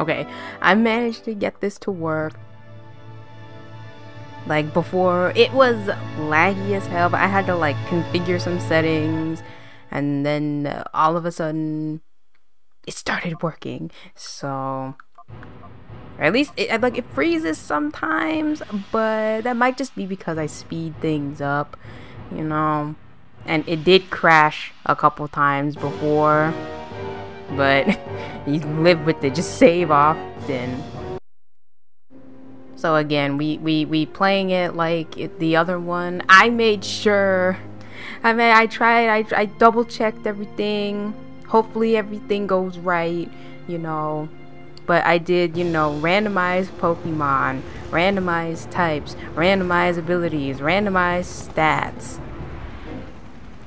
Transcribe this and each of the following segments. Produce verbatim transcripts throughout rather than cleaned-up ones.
Okay, I managed to get this to work. Like before, it was laggy as hell, but I had to like configure some settings, and then uh, all of a sudden it started working. So, or at least it like it freezes sometimes, but that might just be because I speed things up, you know. And it did crash a couple times before, but you live with it, just save often. So again, we, we, we playing it like it, the other one. I made sure, I mean, I tried, I, I double checked everything. Hopefully everything goes right, you know. But I did, you know, randomize Pokemon, randomize types, randomize abilities, randomize stats.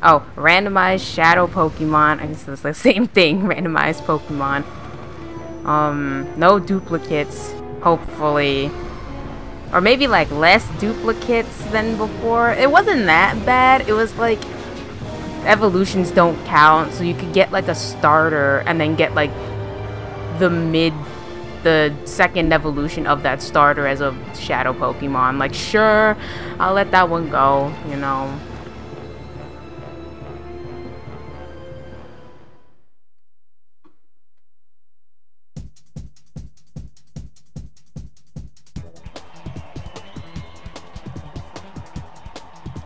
Oh, randomized Shadow Pokemon. I guess it's the same thing. Randomized Pokemon. Um, no duplicates, hopefully. Or maybe like less duplicates than before. It wasn't that bad. It was like evolutions don't count, so you could get like a starter and then get like the mid, the second evolution of that starter as a Shadow Pokemon. Like, sure, I'll let that one go, you know.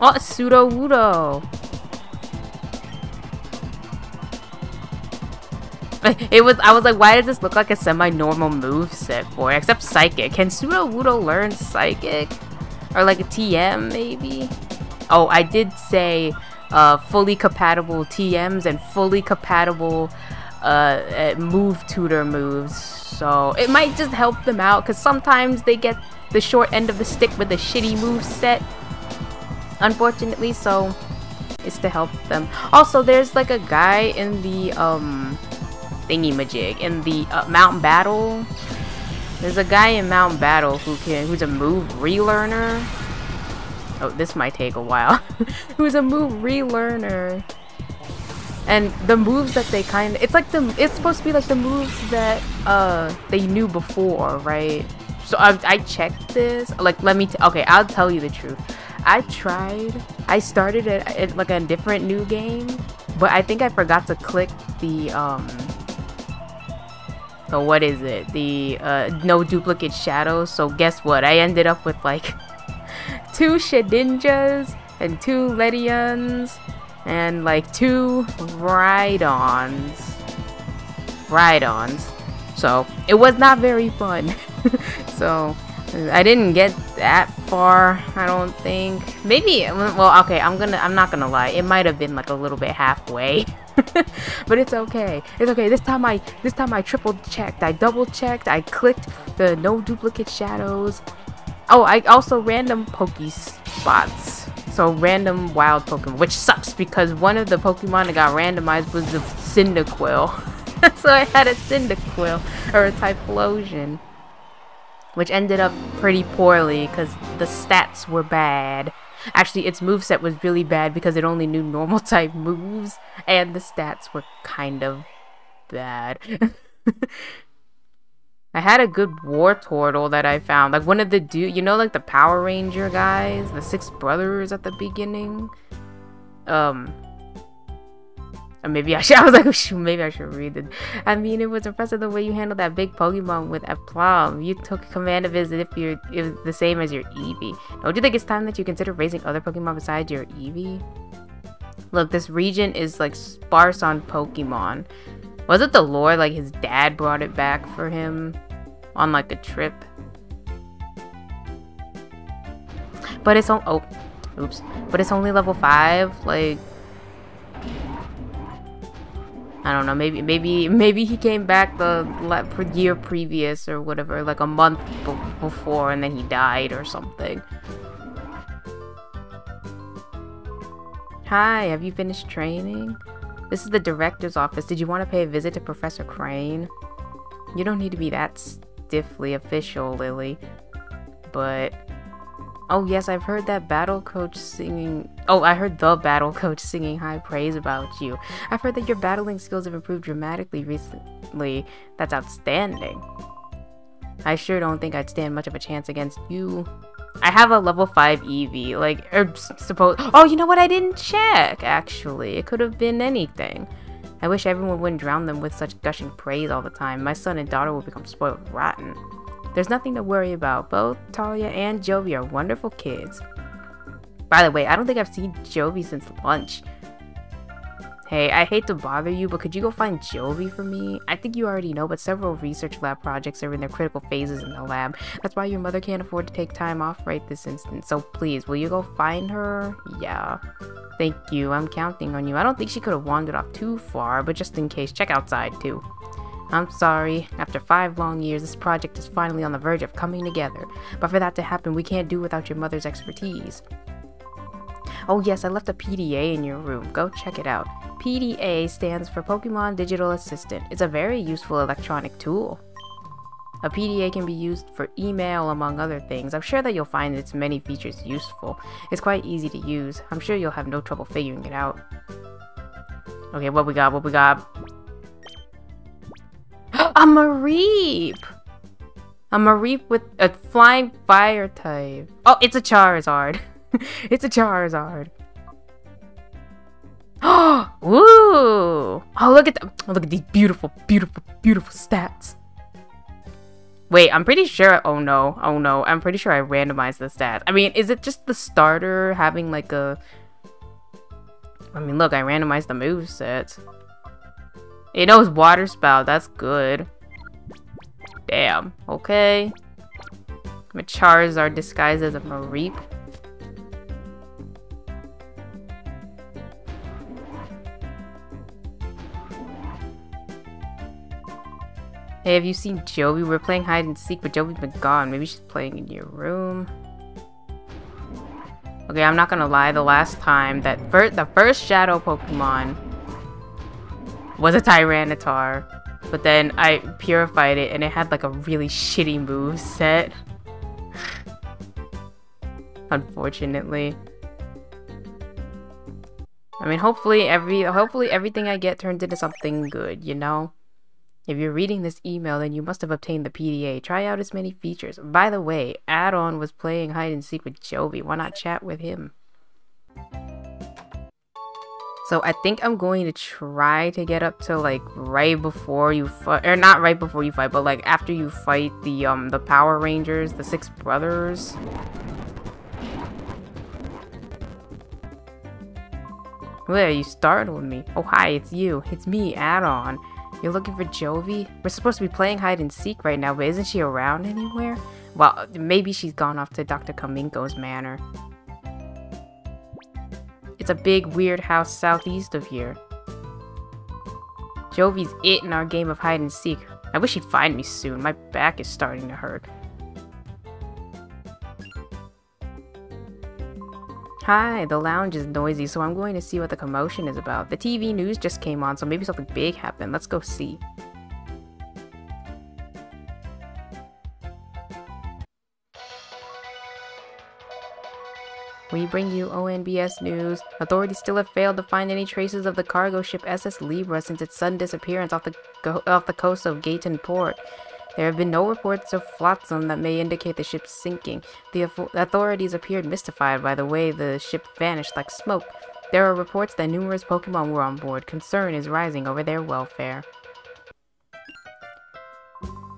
Oh, it's Sudowoodo! It was- I was like, why does this look like a semi-normal moveset for it? Except Psychic. Can Sudowoodo learn Psychic? Or like a T M, maybe? Oh, I did say, uh, fully compatible T Ms and fully compatible, uh, move tutor moves. So, it might just help them out, because sometimes they get the short end of the stick with a shitty moveset. Unfortunately, so it's to help them. Also, there's like a guy in the um thingy-majig in the uh, Mount Battle. There's a guy in Mount Battle who can who's a move relearner. Oh, this might take a while. Who's a move relearner? And the moves that they kind of it's like the it's supposed to be like the moves that uh they knew before, right? So I I checked this. Like, let me t okay, I'll tell you the truth. I tried, I started at, at like a different new game, but I think I forgot to click the, um, so what is it, the, uh, no duplicate shadows, so guess what, I ended up with like, two Shedinjas, and two Ledeons, and like two Rhydons, Rhydons, so it was not very fun, so... I didn't get that far, I don't think. Maybe, well, okay, I'm gonna, I'm not gonna lie. It might have been like a little bit halfway, but it's okay. It's okay. This time I, this time I triple checked. I double checked. I clicked the no duplicate shadows. Oh, I also random Poké spots. So random wild Pokemon, which sucks because one of the Pokemon that got randomized was the Cyndaquil. So I had a Cyndaquil or a Typhlosion, which ended up pretty poorly because the stats were bad. Actually, its moveset was really bad because it only knew normal type moves, and the stats were kind of bad. I had a good Wartortle that I found. Like one of the dude, you know, like the Power Ranger guys, the six brothers at the beginning. Um... Or maybe I should. I was like, shoot, maybe I should read it. I mean, it was impressive the way you handled that big Pokemon with aplomb. You took command of it as if you're it was the same as your Eevee. Don't you think it's time that you consider raising other Pokemon besides your Eevee? Look, this region is like sparse on Pokemon. Was it the lore? Like his dad brought it back for him on like a trip. But it's on. Oh, oops. But it's only level five. Like. I don't know, maybe maybe maybe he came back the year previous or whatever, like a month b before, and then he died or something. Hi, have you finished training? This is the director's office. Did you want to pay a visit to Professor Crane? You don't need to be that stiffly official, Lily. But... Oh yes, I've heard that battle coach singing- Oh, I heard the battle coach singing high praise about you. I've heard that your battling skills have improved dramatically recently. That's outstanding. I sure don't think I'd stand much of a chance against you. I have a level five Eevee, like, or suppose- Oh, you know what? I didn't check, actually. It could have been anything. I wish everyone wouldn't drown them with such gushing praise all the time. My son and daughter will become spoiled rotten. There's nothing to worry about. Both Talia and Jovi are wonderful kids. By the way, I don't think I've seen Jovi since lunch. Hey, I hate to bother you, but could you go find Jovi for me? I think you already know, but several research lab projects are in their critical phases in the lab. That's why your mother can't afford to take time off right this instant. So please, will you go find her? Yeah. Thank you, I'm counting on you. I don't think she could have wandered off too far, but just in case, check outside too. I'm sorry, after five long years, this project is finally on the verge of coming together. But for that to happen, we can't do without your mother's expertise. Oh yes, I left a P D A in your room. Go check it out. P D A stands for Pokemon Digital Assistant. It's a very useful electronic tool. A P D A can be used for email, among other things. I'm sure that you'll find its many features useful. It's quite easy to use. I'm sure you'll have no trouble figuring it out. Okay, what we got, what we got? A Mareep! A Mareep with a flying fire type. Oh, it's a Charizard. It's a Charizard. Oh, woo! Oh, look at the, oh, look at these beautiful, beautiful, beautiful stats. Wait, I'm pretty sure. Oh no, oh no, I'm pretty sure I randomized the stats. I mean, is it just the starter having like a? I mean, look, I randomized the movesets. It knows Water Spout. That's good. Damn. Okay. My Charizard disguised as a Mareep. Hey, have you seen Jovi? We're playing hide and seek, but Jovi's been gone. Maybe she's playing in your room. Okay, I'm not gonna lie. The last time that fir the first Shadow Pokemon was a Tyranitar, but then I purified it, and it had like a really shitty move set. Unfortunately. I mean, hopefully every hopefully everything I get turns into something good, you know. If you're reading this email, then you must have obtained the P D A. Try out as many features. By the way, Aidan was playing hide and seek with Jovi. Why not chat with him? So I think I'm going to try to get up to like right before you fight, or not right before you fight, but like after you fight the um the Power Rangers, the Six Brothers. There, you startled me. Oh hi, it's you. It's me, Aidan. You're looking for Jovi? We're supposed to be playing hide and seek right now, but isn't she around anywhere? Well, maybe she's gone off to Doctor Kaminko's manor. It's a big, weird house southeast of here. Jovi's it in our game of hide and seek. I wish she'd find me soon. My back is starting to hurt. Hi, the lounge is noisy, so I'm going to see what the commotion is about. The T V news just came on, so maybe something big happened. Let's go see. We bring you O N B S news. Authorities still have failed to find any traces of the cargo ship S S Libra since its sudden disappearance off the, go off the coast of Gateon Port. There have been no reports of flotsam that may indicate the ship's sinking. The authorities appeared mystified by the way the ship vanished like smoke. There are reports that numerous Pokemon were on board. Concern is rising over their welfare.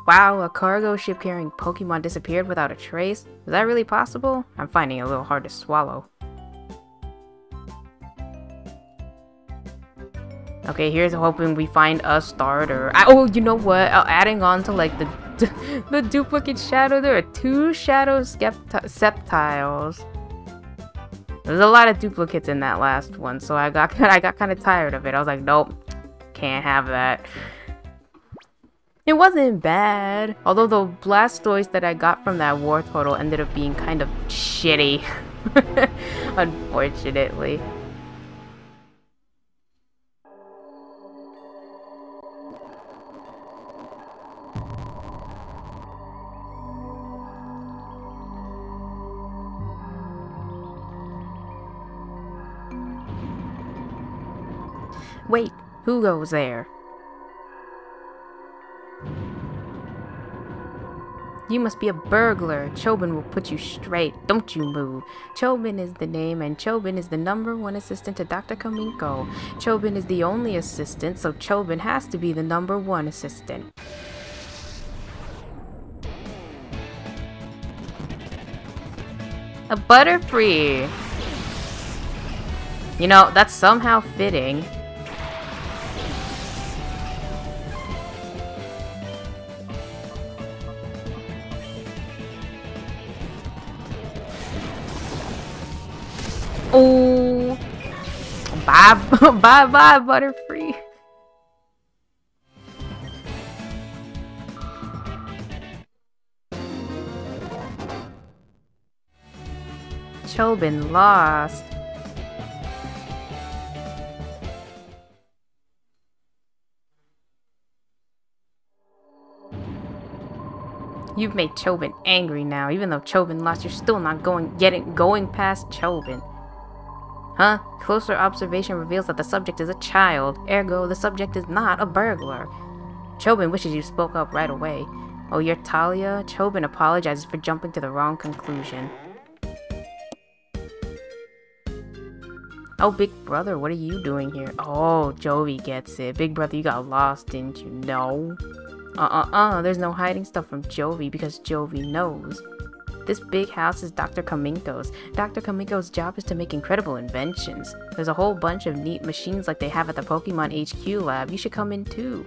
Wow, a cargo ship carrying Pokemon disappeared without a trace? Is that really possible? I'm finding it a little hard to swallow. Okay, here's hoping we find a starter. I, oh, you know what? Uh, adding on to like the du the duplicate shadow, there are two shadow Sceptiles. There's a lot of duplicates in that last one, so I got I got kind of tired of it. I was like, nope, can't have that. It wasn't bad, although the Blastoise that I got from that War Turtle ended up being kind of shitty, unfortunately. Wait, who goes there? You must be a burglar. Chobin will put you straight. Don't you move. Chobin is the name, and Chobin is the number one assistant to Doctor Kaminko. Chobin is the only assistant, so Chobin has to be the number one assistant. A Butterfree! You know, that's somehow fitting. Oh, bye, bye, bye, Butterfree. Chobin lost. You've made Chobin angry now. Even though Chobin lost, you're still not going getting going past Chobin. Huh? Closer observation reveals that the subject is a child. Ergo, the subject is not a burglar. Chobin wishes you spoke up right away. Oh, you're Talia? Chobin apologizes for jumping to the wrong conclusion. Oh, Big Brother, what are you doing here? Oh, Jovi gets it. Big Brother, you got lost, didn't you? No. Uh-uh-uh, there's no hiding stuff from Jovi because Jovi knows. This big house is Doctor Kaminko's. Doctor Kaminko's job is to make incredible inventions. There's a whole bunch of neat machines like they have at the Pokemon H Q lab. You should come in too.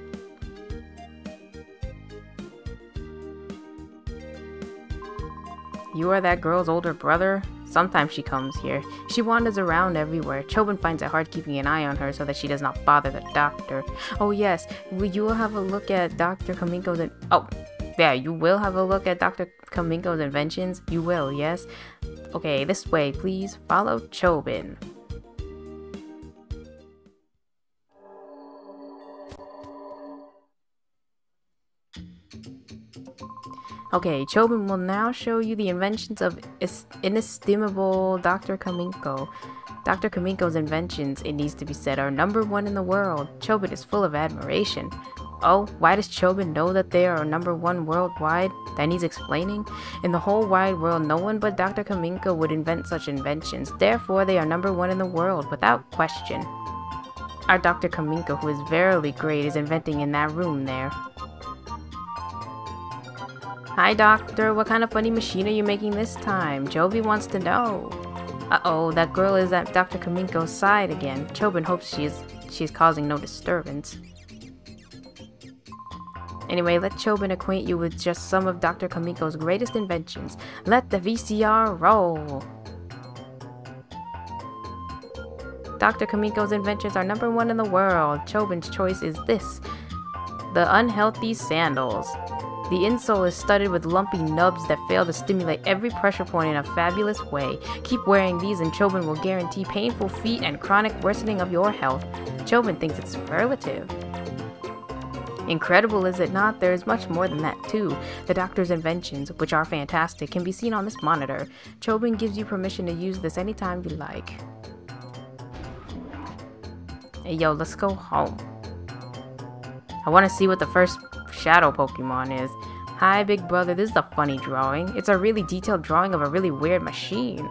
You are that girl's older brother? Sometimes she comes here. She wanders around everywhere. Chobin finds it hard keeping an eye on her so that she does not bother the doctor. Oh yes, you will have a look at Doctor Kaminko's and- Oh! Yeah, you will have a look at Doctor Kaminko's inventions? You will, yes? Okay, this way, please. Follow Chobin. Okay, Chobin will now show you the inventions of inestimable Doctor Kaminko. Doctor Kaminko's inventions, it needs to be said, are number one in the world. Chobin is full of admiration. Oh, why does Chobin know that they are number one worldwide? That needs explaining. In the whole wide world, no one but Doctor Kaminko would invent such inventions. Therefore, they are number one in the world, without question. Our Doctor Kaminko, who is verily great, is inventing in that room there. Hi, Doctor. What kind of funny machine are you making this time? Jovi wants to know. Uh-oh, that girl is at Doctor Kaminko's side again. Chobin hopes she is, she is causing no disturbance. Anyway, let Chobin acquaint you with just some of Doctor Kaminko's greatest inventions. Let the V C R roll! Doctor Kaminko's inventions are number one in the world. Chobin's choice is this. The unhealthy sandals. The insole is studded with lumpy nubs that fail to stimulate every pressure point in a fabulous way. Keep wearing these and Chobin will guarantee painful feet and chronic worsening of your health. Chobin thinks it's superlative. Incredible, is it not? There is much more than that, too. The doctor's inventions, which are fantastic, can be seen on this monitor. Chobin gives you permission to use this anytime you like. Hey, yo, let's go home. I want to see what the first Shadow Pokemon is. Hi, Big Brother, this is a funny drawing. It's a really detailed drawing of a really weird machine.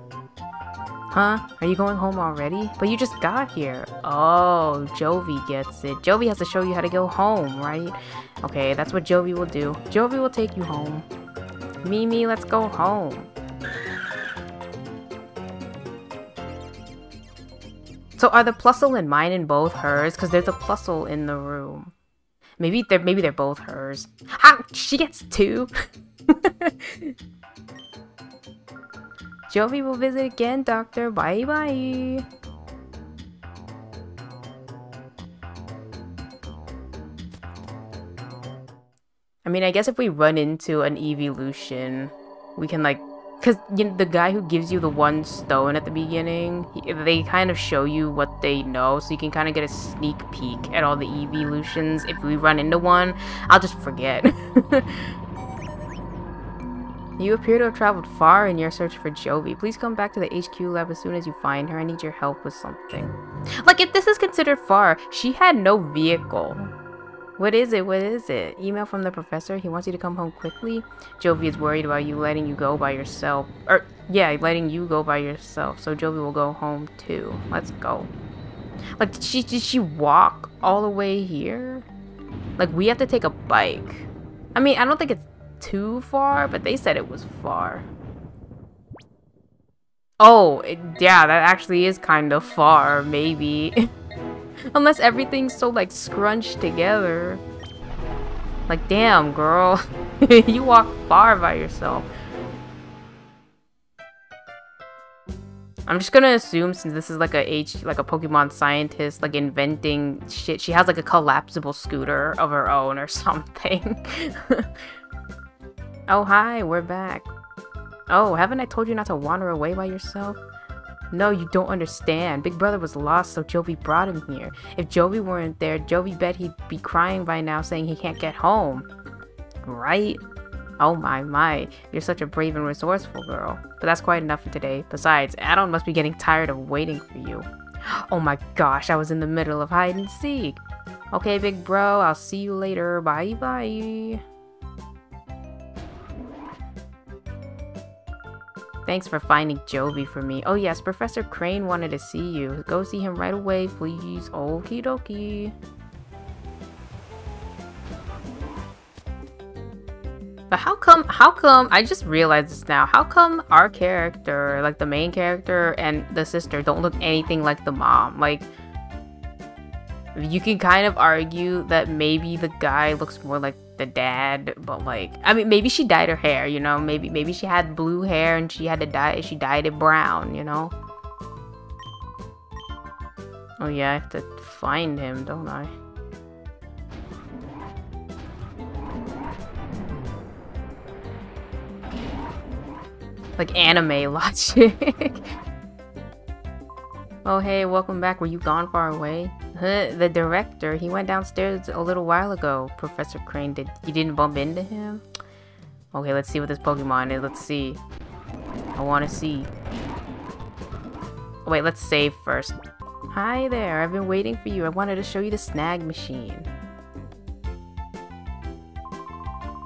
Huh? Are you going home already? But you just got here. Oh, Jovi gets it. Jovi has to show you how to go home, right? Okay, that's what Jovi will do. Jovi will take you home. Mimi, let's go home. So are the Plusle and mine and both hers? Because there's a Plusle in the room. Maybe they're, maybe they're both hers. Ah, she gets two? Jovi will visit again, Doctor. Bye-bye. I mean, I guess if we run into an evolution, we can, like... Because you know, the guy who gives you the one stone at the beginning, he, they kind of show you what they know, so you can kind of get a sneak peek at all the evolutions. If we run into one, I'll just forget. You appear to have traveled far in your search for Jovi. Please come back to the H Q lab as soon as you find her. I need your help with something. Like, if this is considered far, she had no vehicle. What is it? What is it? Email from the professor. He wants you to come home quickly. Jovi is worried about you letting you go by yourself. Or, yeah, letting you go by yourself. So Jovi will go home too. Let's go. Like, did she, did she walk all the way here? Like, we have to take a bike. I mean, I don't think it's too far, but they said it was far. Oh, it, yeah, that actually is kind of far, maybe. Unless everything's so, like, scrunched together. Like, damn, girl. You walk far by yourself. I'm just gonna assume, since this is like a H, like a Pokemon scientist, like inventing shit, she has like a collapsible scooter of her own or something. Oh, hi, we're back. Oh, haven't I told you not to wander away by yourself? No, you don't understand. Big Brother was lost, so Jovi brought him here. If Jovi weren't there, Jovi bet he'd be crying by now saying he can't get home. Right? Oh my, my. You're such a brave and resourceful girl. But that's quite enough for today. Besides, Aidan must be getting tired of waiting for you. Oh my gosh, I was in the middle of hide and seek. Okay, big bro, I'll see you later. Bye-bye. Thanks for finding Jovi for me. Oh yes, Professor Crane wanted to see you. Go see him right away, please. Okie dokie. But how come, how come, I just realized this now, how come our character, like the main character and the sister, don't look anything like the mom? Like, you can kind of argue that maybe the guy looks more like the dad, but like, I mean, maybe she dyed her hair, you know, maybe maybe she had blue hair and she had to dye, she dyed it brown, you know? Oh yeah, I have to find him, don't I? Like anime logic. Oh hey, welcome back. Were you gone far away? Huh, the director, he went downstairs a little while ago. Professor Crane, did you didn't bump into him? Okay, let's see what this Pokemon is. Let's see. I want to see. Oh, wait, let's save first. Hi there, I've been waiting for you. I wanted to show you the Snag Machine.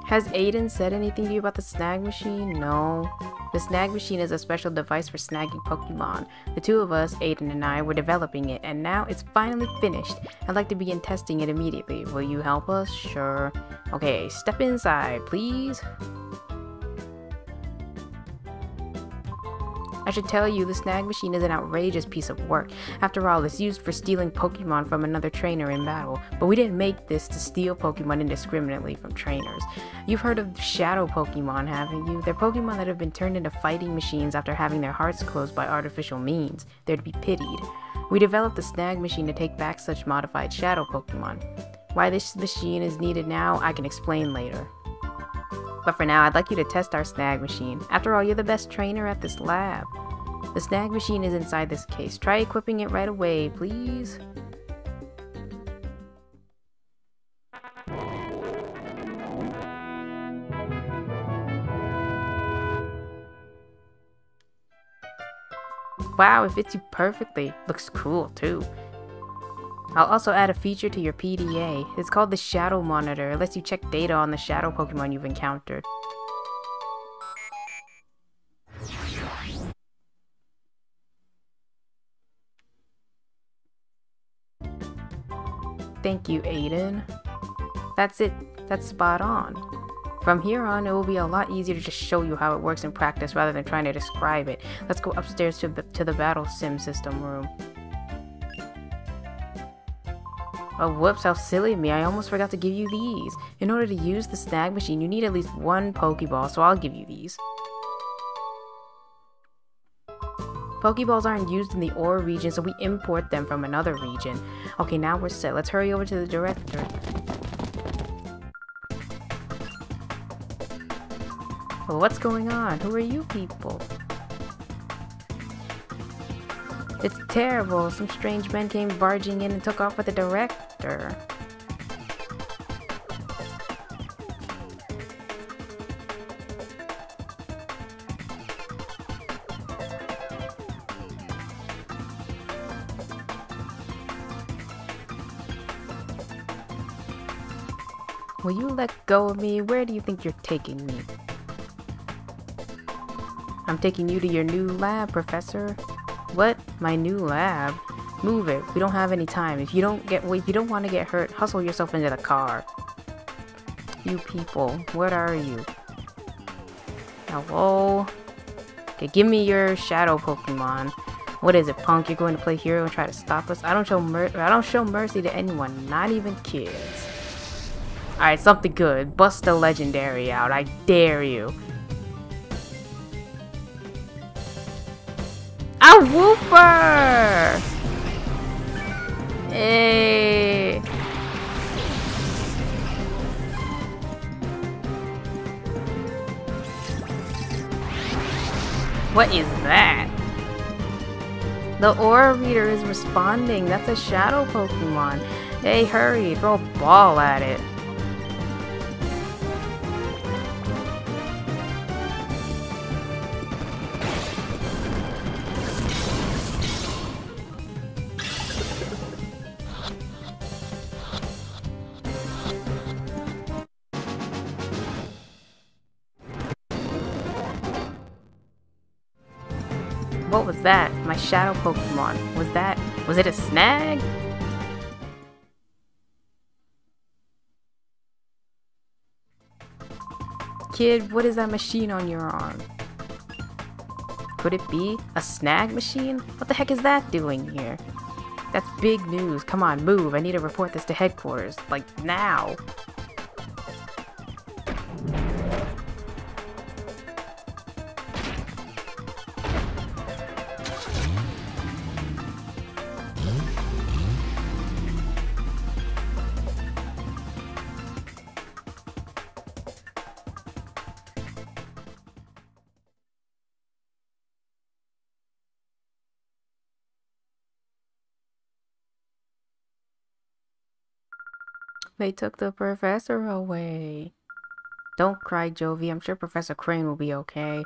Has Aidan said anything to you about the Snag Machine? No. The Snag Machine is a special device for snagging Pokemon. The two of us, Aidan and I, were developing it, and now it's finally finished. I'd like to begin testing it immediately. Will you help us? Sure. Okay, step inside, please. I should tell you, the Snag Machine is an outrageous piece of work. After all, it's used for stealing Pokemon from another trainer in battle, but we didn't make this to steal Pokemon indiscriminately from trainers. You've heard of Shadow Pokemon, haven't you? They're Pokemon that have been turned into fighting machines after having their hearts closed by artificial means. They're to be pitied. We developed the Snag Machine to take back such modified Shadow Pokemon. Why this machine is needed now, I can explain later. But for now, I'd like you to test our Snag Machine. After all, you're the best trainer at this lab. The Snag Machine is inside this case. Try equipping it right away, please. Wow, it fits you perfectly. Looks cool, too. I'll also add a feature to your P D A. It's called the Shadow Monitor. It lets you check data on the Shadow Pokemon you've encountered. Thank you, Aidan. That's it. That's spot on. From here on, it will be a lot easier to just show you how it works in practice rather than trying to describe it. Let's go upstairs to, to the Battle Sim System room. Oh whoops, how silly of me, I almost forgot to give you these. In order to use the Snag Machine, you need at least one Pokeball, so I'll give you these. Pokeballs aren't used in the Ore region, so we import them from another region. Okay, now we're set. Let's hurry over to the director. Well, what's going on? Who are you people? It's terrible. Some strange men came barging in and took off with the director. Will you let go of me? Where do you think you're taking me? I'm taking you to your new lab, Professor. What? My new lab? Move it. We don't have any time. If you don't get, if you don't want to get hurt, hustle yourself into the car. You people, what are you? Hello? Okay, give me your Shadow Pokemon. What is it, punk? You're going to play hero and try to stop us? I don't show mer I don't show mercy to anyone, not even kids. Alright, something good. Bust the legendary out. I dare you. A Wooper! Hey. What is that? The aura reader is responding. That's a Shadow Pokemon. Hey, hurry. Throw a ball at it. What was that? My Shadow Pokemon. Was that... was it a snag? Kid, what is that machine on your arm? Could it be a snag machine? What the heck is that doing here? That's big news. Come on, move. I need to report this to headquarters. Like, now. They took the professor away. Don't cry, Jovi. I'm sure Professor Crane will be okay.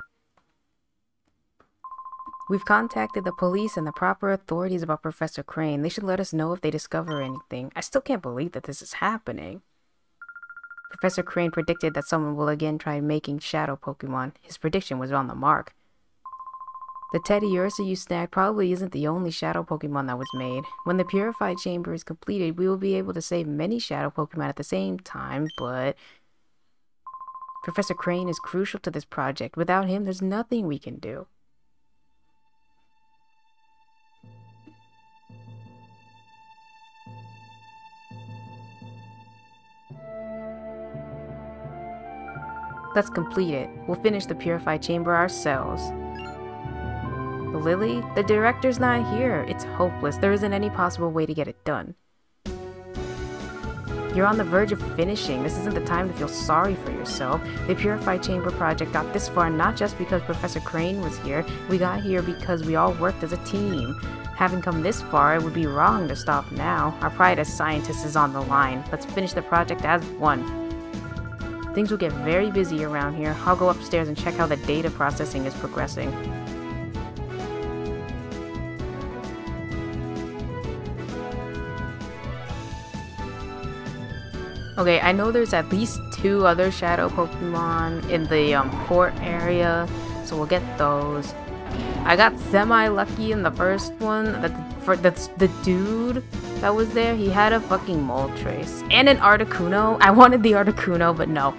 We've contacted the police and the proper authorities about Professor Crane. They should let us know if they discover anything. I still can't believe that this is happening. Professor Crane predicted that someone will again try making Shadow Pokemon. His prediction was on the mark. The Teddy Ursa you snagged probably isn't the only Shadow Pokemon that was made. When the Purified Chamber is completed, we will be able to save many Shadow Pokemon at the same time, but... Professor Crane is crucial to this project. Without him, there's nothing we can do. Let's complete it. We'll finish the Purified Chamber ourselves. Lily? The director's not here. It's hopeless. There isn't any possible way to get it done. You're on the verge of finishing. This isn't the time to feel sorry for yourself. The Purified Chamber project got this far not just because Professor Crane was here. We got here because we all worked as a team. Having come this far, it would be wrong to stop now. Our pride as scientists is on the line. Let's finish the project as one. Things will get very busy around here. I'll go upstairs and check how the data processing is progressing. Okay, I know there's at least two other Shadow Pokemon in the um, port area, so we'll get those. I got semi-lucky in the first one. That for the, the dude that was there, he had a fucking Moltres. And an Articuno. I wanted the Articuno, but no.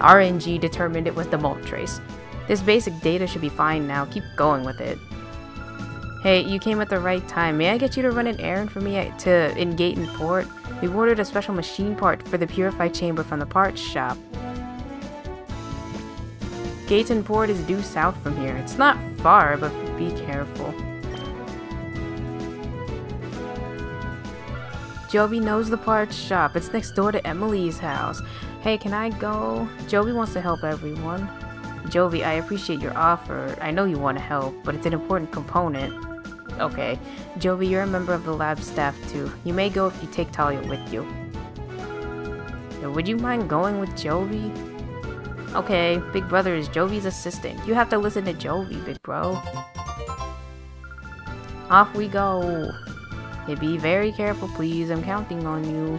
R N G determined it was the Moltres. This basic data should be fine now. Keep going with it. Hey, you came at the right time. May I get you to run an errand for me at, to in Gateon Port? We've ordered a special machine part for the Purified Chamber from the parts shop. Gateon Port is due south from here. It's not far, but be careful. Jovi knows the parts shop. It's next door to Emily's house. Hey, can I go? Jovi wants to help everyone. Jovi, I appreciate your offer. I know you want to help, but it's an important component. Okay. Jovi, you're a member of the lab staff too. You may go if you take Talia with you. Would you mind going with Jovi? Okay, Big Brother is Jovi's assistant. You have to listen to Jovi, big bro. Off we go. Hey, be very careful, please. I'm counting on you.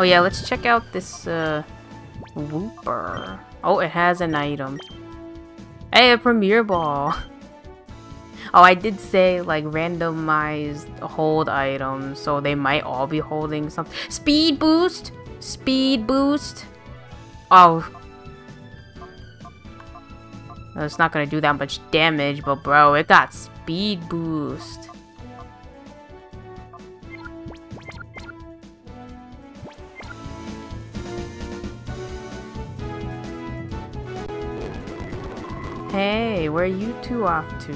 Oh yeah, let's check out this uh, Wooper. Oh, it has an item. Hey, a Premier Ball! Oh, I did say like randomized hold items, so they might all be holding something. Speed boost! Speed boost! Oh. No, it's not gonna do that much damage, but bro, it got speed boost. Hey, where are you two off to?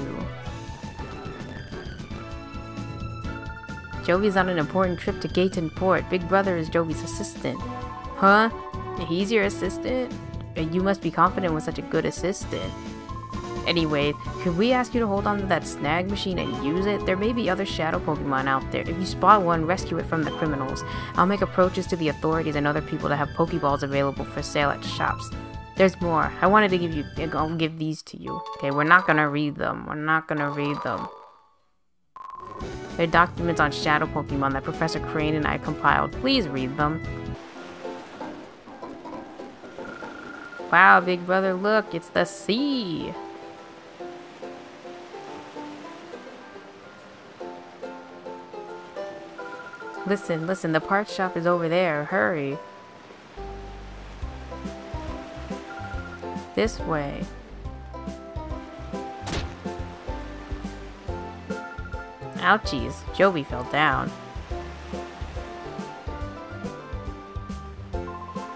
Jovi's on an important trip to Gateon Port. Big Brother is Jovi's assistant. Huh? He's your assistant? You must be confident with such a good assistant. Anyway, could we ask you to hold on to that snag machine and use it? There may be other Shadow Pokemon out there. If you spot one, rescue it from the criminals. I'll make approaches to the authorities and other people to have Pokeballs available for sale at shops. There's more. I wanted to give you. I'll give these to you. Okay, we're not gonna read them. We're not gonna read them. They're documents on Shadow Pokemon that Professor Crane and I compiled. Please read them. Wow, Big Brother, look, it's the sea. Listen, listen, the parts shop is over there. Hurry. This way. Ouchies, Jovi fell down.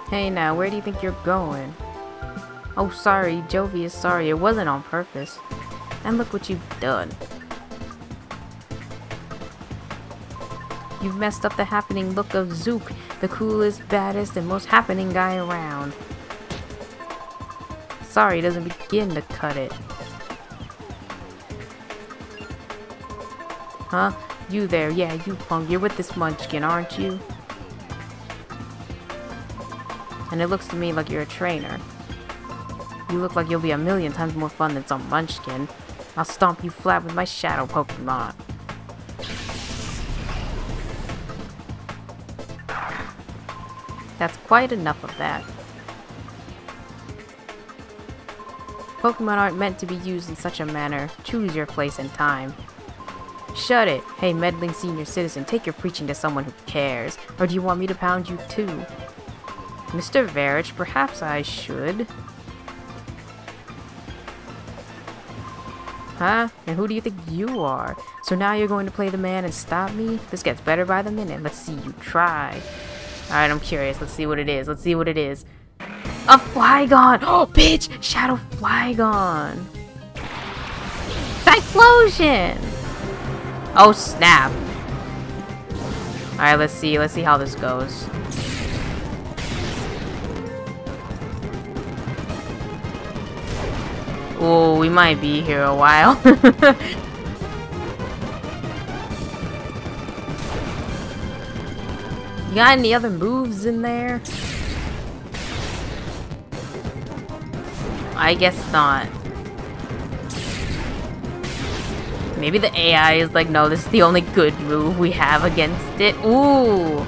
Hey now, where do you think you're going? Oh sorry, Jovi is sorry, it wasn't on purpose. And look what you've done. You've messed up the happening look of Zook, the coolest, baddest, and most happening guy around. Sorry, it doesn't begin to cut it. Huh? You there, yeah, you punk. You're with this munchkin, aren't you? And it looks to me like you're a trainer. You look like you'll be a million times more fun than some munchkin. I'll stomp you flat with my Shadow Pokemon. That's quite enough of that. Pokemon aren't meant to be used in such a manner. Choose your place and time. Shut it! Hey, meddling senior citizen, take your preaching to someone who cares. Or do you want me to pound you too? Mister Verich, perhaps I should. Huh? And who do you think you are? So now you're going to play the man and stop me? This gets better by the minute. Let's see you try. Alright, I'm curious. Let's see what it is. Let's see what it is. A Flygon! Oh, bitch! Shadow Flygon! Cyclosion! Oh, snap. Alright, let's see. Let's see how this goes. Oh, we might be here a while. You got any other moves in there? I guess not. Maybe the A I is like, no, this is the only good move we have against it. Ooh!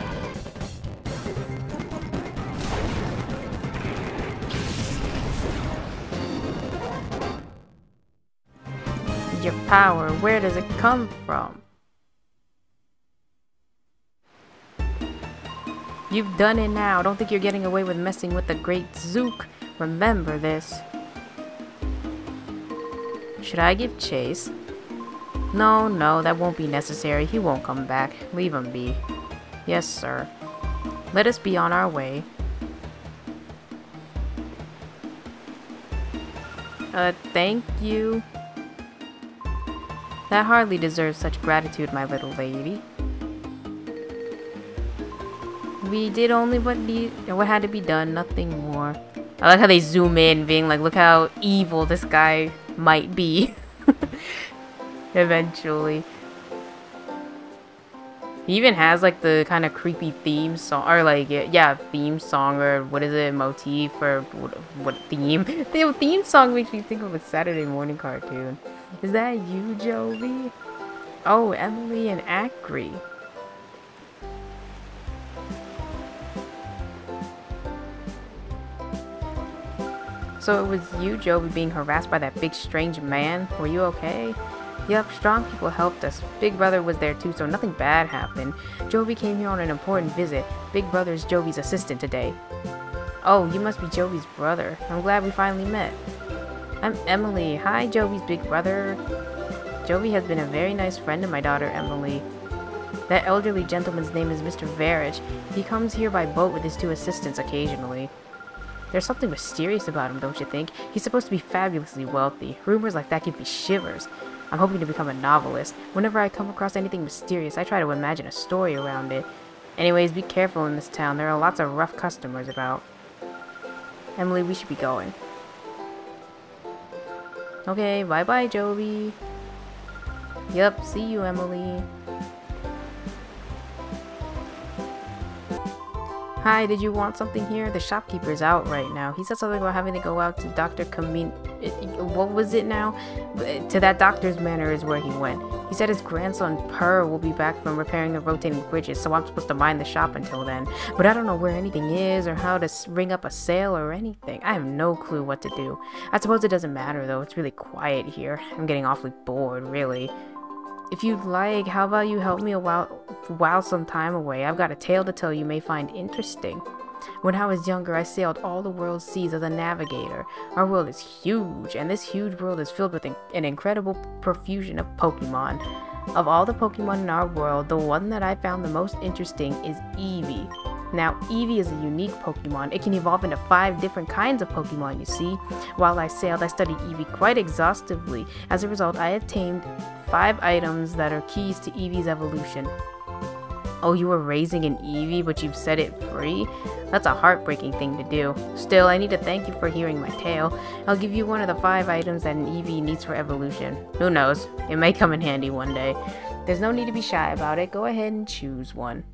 Your power, where does it come from? You've done it now. Don't think you're getting away with messing with the great Zook. Remember this. Should I give chase? No, no, that won't be necessary. He won't come back. Leave him be. Yes, sir. Let us be on our way. Uh, thank you. That hardly deserves such gratitude, my little lady. We did only what need, what had to be done, nothing more. I like how they zoom in, being like, look how evil this guy might be. Eventually. He even has like the kind of creepy theme song, or like, yeah, theme song, or what is it, motif, or what, what theme? The theme song makes me think of a Saturday morning cartoon. Is that you, Jovi? Oh, Emily and Acri. So it was you, Jovi, being harassed by that big strange man? Were you okay? Yep, strong people helped us. Big Brother was there too, so nothing bad happened. Jovi came here on an important visit. Big Brother is Jovi's assistant today. Oh, you must be Jovi's brother. I'm glad we finally met. I'm Emily. Hi, Jovi's big brother. Jovi has been a very nice friend to my daughter, Emily. That elderly gentleman's name is Mister Verich. He comes here by boat with his two assistants occasionally. There's something mysterious about him, don't you think? He's supposed to be fabulously wealthy. Rumors like that give me shivers. I'm hoping to become a novelist. Whenever I come across anything mysterious, I try to imagine a story around it. Anyways, be careful in this town. There are lots of rough customers about. Emily, we should be going. Okay, bye-bye, Jovi. Yep, see you, Emily. Hi, did you want something here? The shopkeeper's out right now. He said something about having to go out to Doctor Kamin- What was it now? To that doctor's manor is where he went. He said his grandson, Purr, will be back from repairing the rotating bridges, so I'm supposed to mind the shop until then. But I don't know where anything is or how to ring up a sale or anything. I have no clue what to do. I suppose it doesn't matter, though. It's really quiet here. I'm getting awfully bored, really. If you'd like, how about you help me a while, while some time away? I've got a tale to tell you may find interesting. When I was younger, I sailed all the world's seas as a navigator. Our world is huge, and this huge world is filled with an incredible profusion of Pokemon. Of all the Pokemon in our world, the one that I found the most interesting is Eevee. Now, Eevee is a unique Pokemon. It can evolve into five different kinds of Pokemon, you see. While I sailed, I studied Eevee quite exhaustively. As a result, I obtained five items that are keys to Eevee's evolution. Oh, you were raising an Eevee, but you've set it free? That's a heartbreaking thing to do. Still, I need to thank you for hearing my tale. I'll give you one of the five items that an Eevee needs for evolution. Who knows? It may come in handy one day. There's no need to be shy about it. Go ahead and choose one.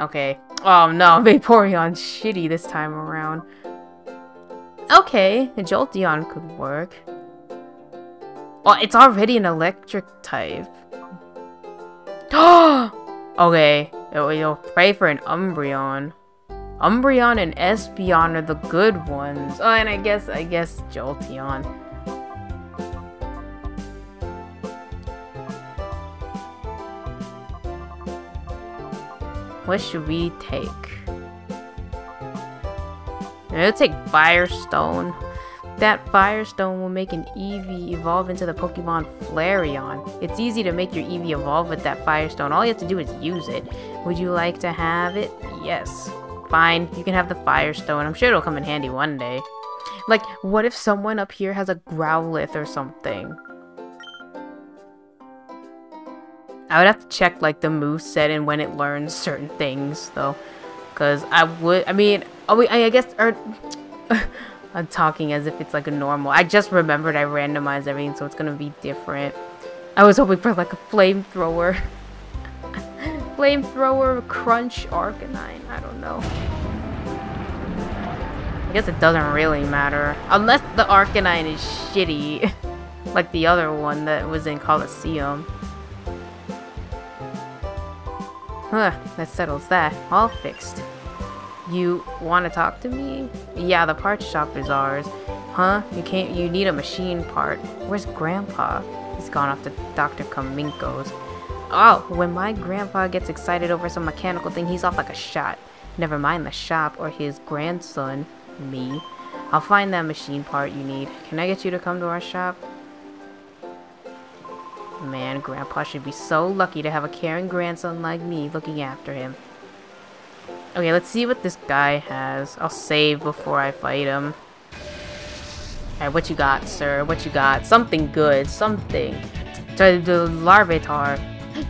Okay. Oh no, Vaporeon's shitty this time around. Okay, a Jolteon could work. Oh, it's already an electric type. Okay, you'll pray for an Umbreon. Umbreon and Espeon are the good ones. Oh, and I guess, I guess Jolteon. What should we take? We'll take Fire Stone. That Fire Stone will make an Eevee evolve into the Pokemon Flareon. It's easy to make your Eevee evolve with that Fire Stone. All you have to do is use it. Would you like to have it? Yes. Fine, you can have the Fire Stone. I'm sure it'll come in handy one day. Like, what if someone up here has a Growlithe or something? I would have to check, like, the moveset and when it learns certain things, though. Because I would... I mean... Oh, I guess... Or, I'm talking as if it's, like, a normal... I just remembered I randomized everything, so it's gonna be different. I was hoping for, like, a Flamethrower. Flamethrower, Crunch, Arcanine. I don't know. I guess it doesn't really matter. Unless the Arcanine is shitty. Like the other one that was in Colosseum. Huh, that settles that. All fixed. You want to talk to me? Yeah, the parts shop is ours. Huh? You can't- you need a machine part. Where's Grandpa? He's gone off to Doctor Kaminko's. Oh, when my grandpa gets excited over some mechanical thing, he's off like a shot. Never mind the shop or his grandson, me. I'll find that machine part you need. Can I get you to come to our shop? Man, Grandpa should be so lucky to have a caring grandson like me looking after him. Okay, let's see what this guy has. I'll save before I fight him. Alright, what you got, sir? What you got? Something good. Something. The Larvitar.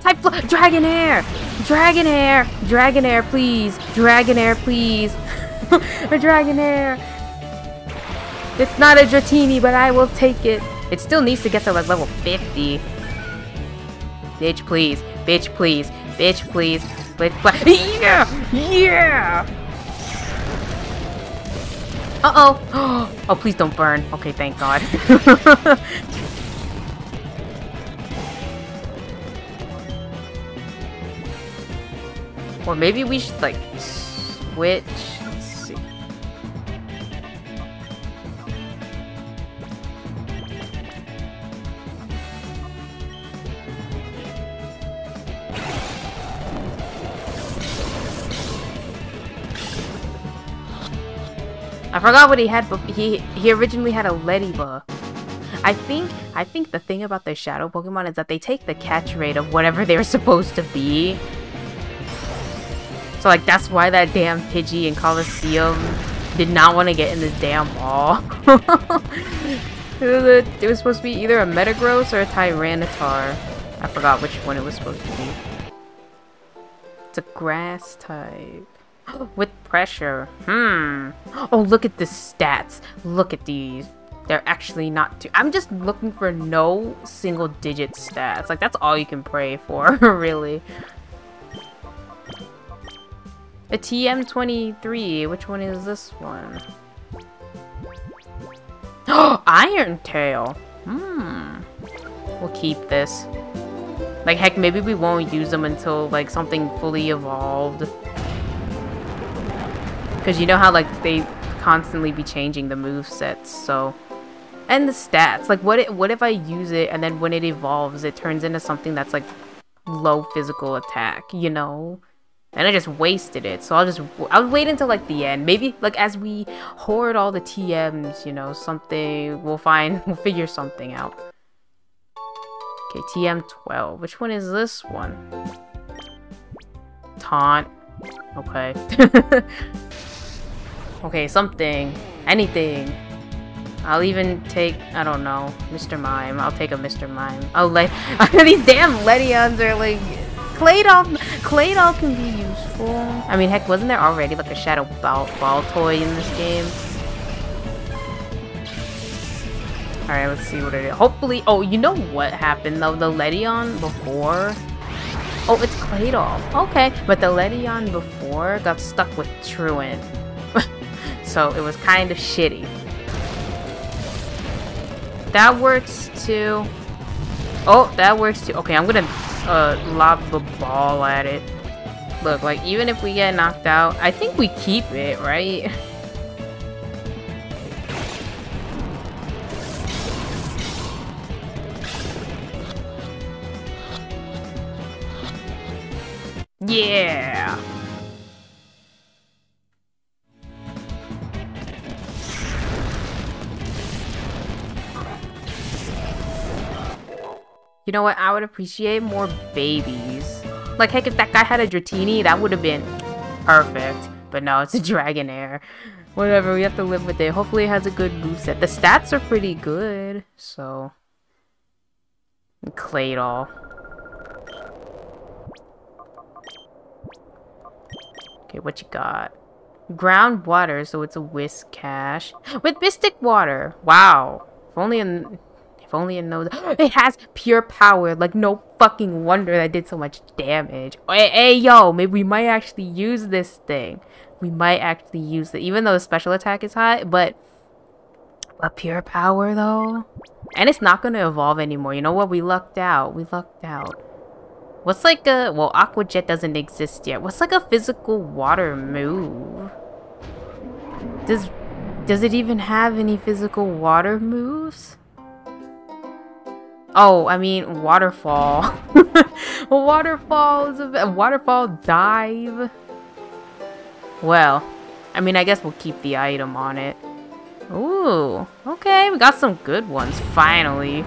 Type Dragonair! Dragonair! Dragonair, please! Dragonair, please! A Dragonair! It's not a Dratini, but I will take it. It still needs to get to, like, level fifty. Bitch, please. Bitch, please. Bitch, please. Bitch, please. Yeah! Yeah! Uh-oh. Oh, please don't burn. Okay, thank God. Or maybe we should, like, switch. Let's see. I forgot what he had, but he he originally had a Leddyba. I think I think the thing about the Shadow Pokemon is that they take the catch rate of whatever they're supposed to be. So like that's why that damn Pidgey in Colosseum did not want to get in this damn ball. It, was a, it was supposed to be either a Metagross or a Tyranitar. I forgot which one it was supposed to be. It's a grass type. With pressure. Hmm. Oh, look at the stats. Look at these. They're actually not too... I'm just looking for no single digit stats. Like, that's all you can pray for, really. A T M twenty-three. Which one is this one? Oh, Iron Tail. Hmm. We'll keep this. Like, heck, maybe we won't use them until, like, something fully evolved. Because you know how, like, they constantly be changing the movesets, so... And the stats. Like, what, it, what if I use it and then when it evolves, it turns into something that's, like, low physical attack, you know? And I just wasted it, so I'll just... I'll wait until, like, the end. Maybe, like, as we hoard all the T Ms, you know, something... We'll find... We'll figure something out. Okay, T M twelve. Which one is this one? Taunt. Okay. Okay, something. Anything. I'll even take, I don't know, Mister Mime. I'll take a Mister Mime. I'll let... These damn Ledeons are like... Claydol... Claydol can be useful. I mean, heck, wasn't there already like a Shadow Ball, ball toy in this game? Alright, let's see what it is. Hopefully... Oh, you know what happened, though? The Ledeon before... Oh, it's Claydol. Okay. But the Ledeon before got stuck with Truant. So, it was kind of shitty. That works, too. Oh, that works, too. Okay, I'm gonna uh, lob the ball at it. Look, like, even if we get knocked out, I think we keep it, right? Yeah! You know what? I would appreciate more babies. Like, heck, if that guy had a Dratini, that would have been perfect. But no, it's a Dragonair. Whatever, we have to live with it. Hopefully it has a good moveset. The stats are pretty good, so... Claydol. Okay, what you got? Ground water, so it's a Whiskash. With Mystic Water! Wow. If only in... If only it knows it has pure power. Like, no fucking wonder that did so much damage. Hey, hey, yo, maybe we might actually use this thing. We might actually use it, even though the special attack is high. But, but pure power though, and it's not gonna evolve anymore. You know what? We lucked out. We lucked out. What's like a well, Aqua Jet doesn't exist yet. What's like a physical water move? Does does it even have any physical water moves? Oh, I mean, Waterfall. Waterfall is a Waterfall Dive. Well, I mean, I guess we'll keep the item on it. Ooh, okay, we got some good ones, finally.